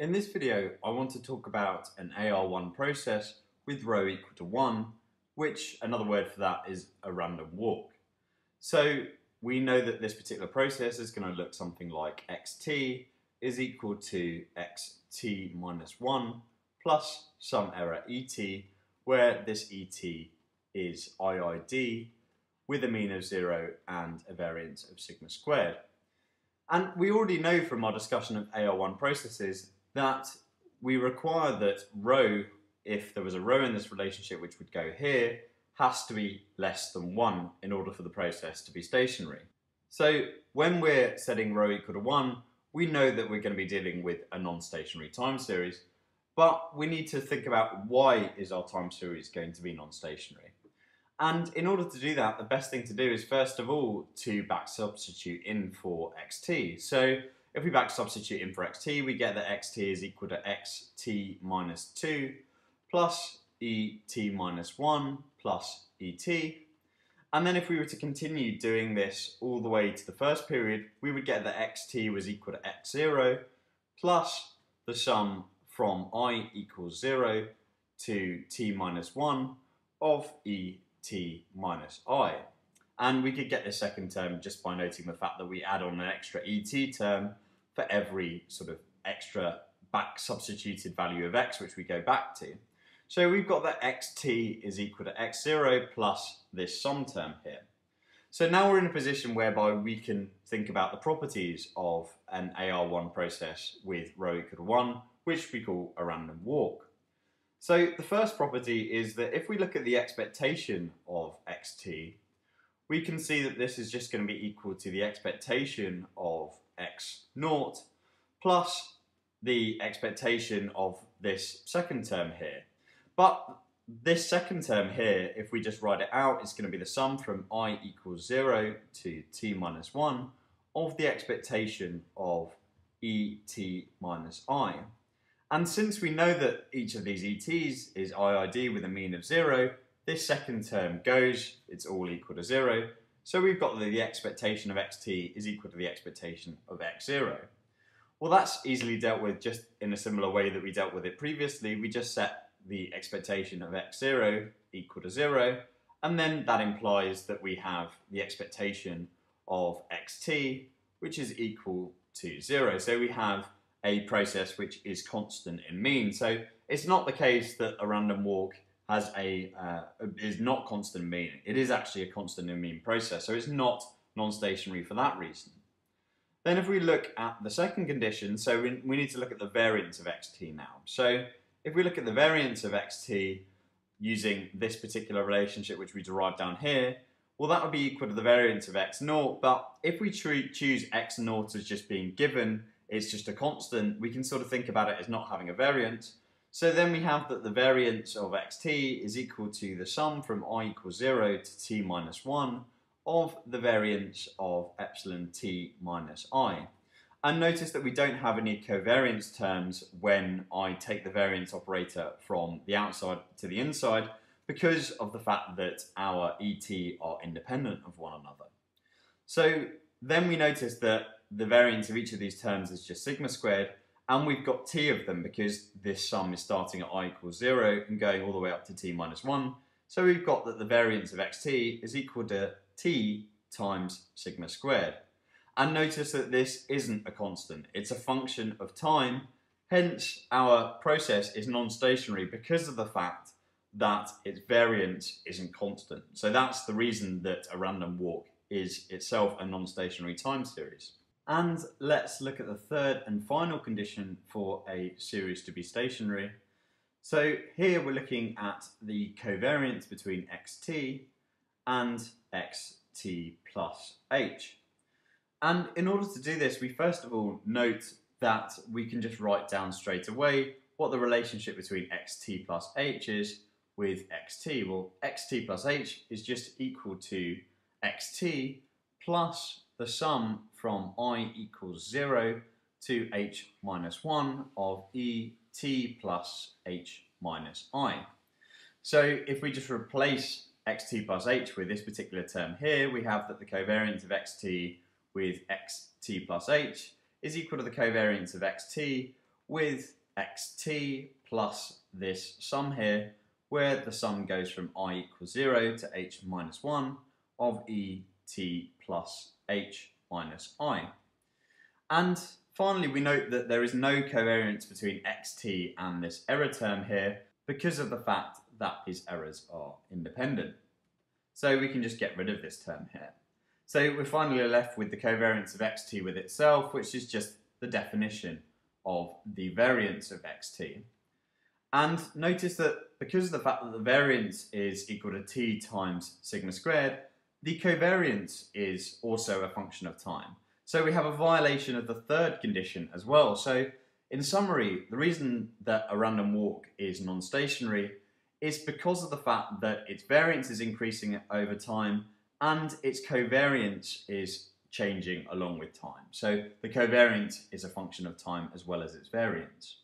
In this video, I want to talk about an AR(1) process with row equal to 1, which another word for that is a random walk. So we know that this particular process is going to look something like xt is equal to xt minus 1 plus some error et, where this et is iid with a mean of 0 and a variance of sigma squared. And we already know from our discussion of AR(1) processes that we require that row, if there was a row in this relationship which would go here, has to be less than 1 in order for the process to be stationary. So when we're setting row equal to 1, we know that we're going to be dealing with a non-stationary time series, but we need to think about why is our time series going to be non-stationary. And in order to do that, the best thing to do is first of all to back substitute in for xt. So if we back substitute in for xt, we get that xt is equal to xt minus 2 plus et minus 1 plus et. And then if we were to continue doing this all the way to the first period, we would get that xt was equal to x0 plus the sum from I equals 0 to t minus 1 of et minus I. And we could get this second term just by noting the fact that we add on an extra et term for every sort of extra back substituted value of x which we go back to. So we've got that xt is equal to x0 plus this sum term here. So now we're in a position whereby we can think about the properties of an AR(1) process with row equal to 1, which we call a random walk. So the first property is that if we look at the expectation of xt, we can see that this is just going to be equal to the expectation of x0 plus the expectation of this second term here. But this second term here, if we just write it out, is going to be the sum from I equals 0 to t minus 1 of the expectation of et minus I. And since we know that each of these et's is iid with a mean of 0, this second term goes, it's all equal to 0, so we've got that the expectation of xt is equal to the expectation of x0. Well, that's easily dealt with just in a similar way that we dealt with it previously. We just set the expectation of x0 equal to 0, and then that implies that we have the expectation of xt, which is equal to 0. So we have a process which is constant in mean. So it's not the case that a random walk has is not constant in mean. It is actually a constant in mean process, so it's not non-stationary for that reason. Then if we look at the second condition, so we need to look at the variance of xt now. So if we look at the variance of xt using this particular relationship which we derived down here, well, that would be equal to the variance of x0, but if we choose x0 as just being given, it's just a constant, we can sort of think about it as not having a variance. So then we have that the variance of xt is equal to the sum from I equals 0 to t minus 1 of the variance of epsilon t minus I. And notice that we don't have any covariance terms when I take the variance operator from the outside to the inside because of the fact that our et are independent of one another. So then we notice that the variance of each of these terms is just sigma squared, and we've got t of them because this sum is starting at I equals 0 and going all the way up to t minus 1. So we've got that the variance of xt is equal to t times sigma squared. And notice that this isn't a constant, it's a function of time, hence our process is non-stationary because of the fact that its variance isn't constant. So that's the reason that a random walk is itself a non-stationary time series. And let's look at the third and final condition for a series to be stationary. So here we're looking at the covariance between xt and xt plus h. And in order to do this, we first of all note that we can just write down straight away what the relationship between xt plus h is with xt. Well, xt plus h is just equal to xt plus the sum from I equals 0 to h minus 1 of et plus h minus I. So if we just replace xt plus h with this particular term here, we have that the covariance of xt with xt plus h is equal to the covariance of xt with xt plus this sum here, where the sum goes from I equals 0 to h minus 1 of e t plus h minus I. And finally, we note that there is no covariance between xt and this error term here because of the fact that these errors are independent. So we can just get rid of this term here. So we're finally left with the covariance of xt with itself, which is just the definition of the variance of xt. And notice that because of the fact that the variance is equal to t times sigma squared, the covariance is also a function of time. So we have a violation of the third condition as well. So in summary, the reason that a random walk is non-stationary is because of the fact that its variance is increasing over time and its covariance is changing along with time. So the covariance is a function of time as well as its variance.